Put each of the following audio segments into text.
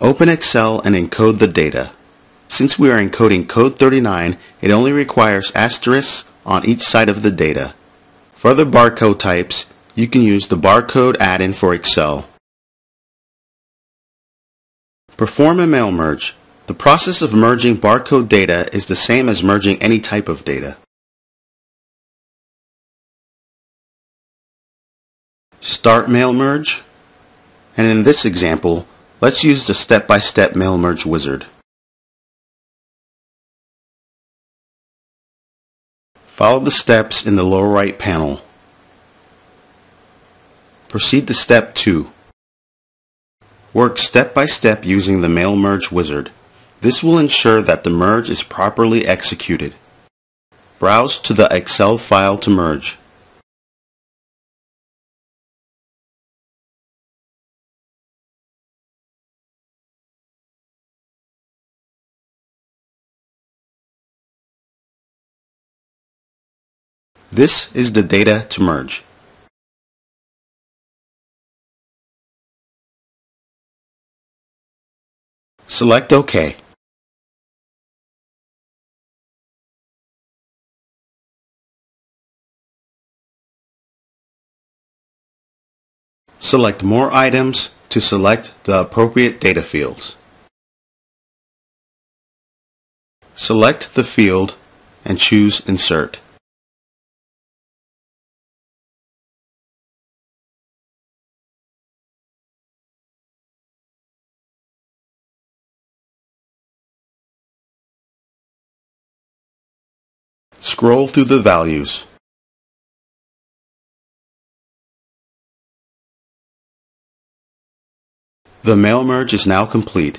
Open Excel and encode the data. Since we are encoding Code 39, it only requires asterisks on each side of the data. For other barcode types, you can use the barcode add-in for Excel. Perform a mail merge. The process of merging barcode data is the same as merging any type of data. Start mail merge, and in this example, let's use the step-by-step mail merge wizard. Follow the steps in the lower right panel. Proceed to step 2. Work step by step using the mail merge wizard. This will ensure that the merge is properly executed. Browse to the Excel file to merge. This is the data to merge. Select OK. Select More Items to select the appropriate data fields. Select the field and choose Insert. Scroll through the values. The mail merge is now complete.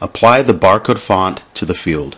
Apply the barcode font to the field.